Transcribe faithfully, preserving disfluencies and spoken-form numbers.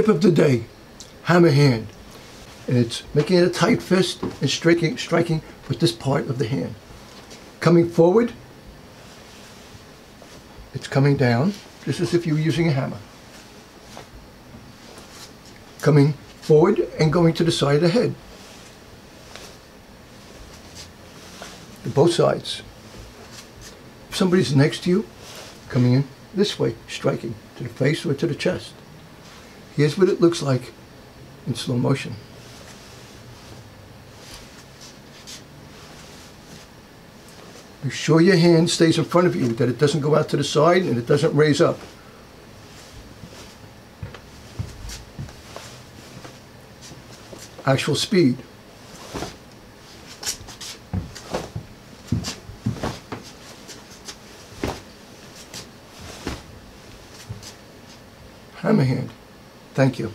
Tip of the day, hammer hand. And it's making it a tight fist and striking, striking with this part of the hand. Coming forward, it's coming down, just as if you were using a hammer. Coming forward and going to the side of the head. Both sides. If somebody's next to you, coming in this way, striking to the face or to the chest. Here's what it looks like in slow motion. Make sure your hand stays in front of you, that it doesn't go out to the side and it doesn't raise up. Actual speed. Hammer hand. Thank you.